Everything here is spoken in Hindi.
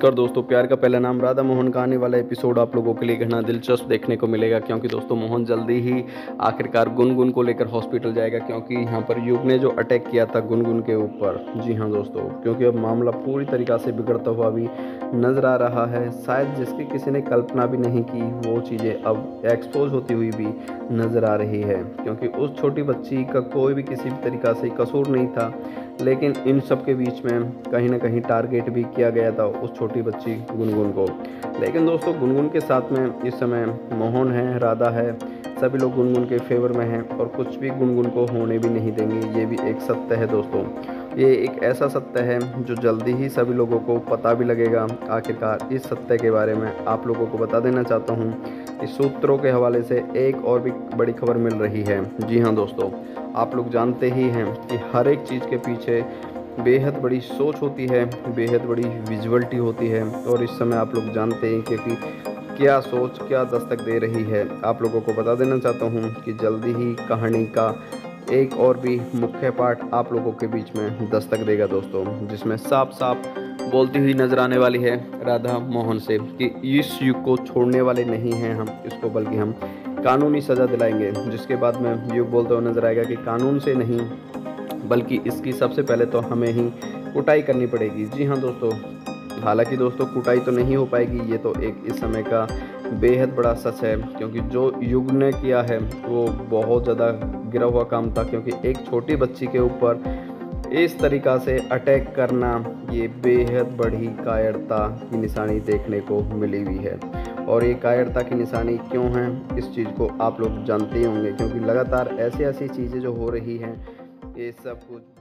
नमस्कार दोस्तों, प्यार का पहला नाम राधा मोहन का आने वाला एपिसोड आप लोगों के लिए घना दिलचस्प देखने को मिलेगा, क्योंकि दोस्तों मोहन जल्दी ही आखिरकार गुनगुन को लेकर हॉस्पिटल जाएगा, क्योंकि यहाँ पर युग ने जो अटैक किया था गुनगुन के ऊपर, जी हाँ दोस्तों, क्योंकि अब मामला पूरी तरीक़ा से बिगड़ता हुआ भी नज़र आ रहा है। शायद जिसकी किसी ने कल्पना भी नहीं की वो चीज़ें अब एक्सपोज होती हुई भी नज़र आ रही है, क्योंकि उस छोटी बच्ची का कोई भी किसी भी तरीक़ा से कसूर नहीं था, लेकिन इन सब के बीच में कहीं ना कहीं टारगेट भी किया गया था उस छोटी बच्ची गुनगुन को। लेकिन दोस्तों गुनगुन के साथ में इस समय मोहन है, राधा है, सभी लोग गुनगुन के फेवर में हैं और कुछ भी गुनगुन को होने भी नहीं देंगे। ये भी एक सत्य है दोस्तों, ये एक ऐसा सत्य है जो जल्दी ही सभी लोगों को पता भी लगेगा। आखिरकार इस सत्य के बारे में आप लोगों को बता देना चाहता हूँ, इस सूत्रों के हवाले से एक और भी बड़ी खबर मिल रही है। जी हाँ दोस्तों, आप लोग जानते ही हैं कि हर एक चीज़ के पीछे बेहद बड़ी सोच होती है, बेहद बड़ी विजुअलिटी होती है, और इस समय आप लोग जानते हैं कि क्या सोच क्या दस्तक दे रही है। आप लोगों को बता देना चाहता हूँ कि जल्दी ही कहानी का एक और भी मुख्य पार्ट आप लोगों के बीच में दस्तक देगा दोस्तों, जिसमें साफ साफ बोलती हुई नज़र आने वाली है राधा मोहन से कि इस युग को छोड़ने वाले नहीं हैं हम इसको, बल्कि हम कानूनी सज़ा दिलाएंगे। जिसके बाद में युग बोलते हुए नज़र आएगा कि कानून से नहीं, बल्कि इसकी सबसे पहले तो हमें ही कुटाई करनी पड़ेगी। जी हाँ दोस्तों, हालांकि दोस्तों कुटाई तो नहीं हो पाएगी, ये तो एक इस समय का बेहद बड़ा सच है, क्योंकि जो युग ने किया है वो बहुत ज़्यादा गिरा हुआ काम था, क्योंकि एक छोटी बच्ची के ऊपर इस तरीक़ा से अटैक करना ये बेहद बड़ी कायरता की निशानी देखने को मिली हुई है। और ये कायरता की निशानी क्यों है इस चीज़ को आप लोग जानते ही होंगे, क्योंकि लगातार ऐसी चीज़ें जो हो रही हैं ये सब कुछ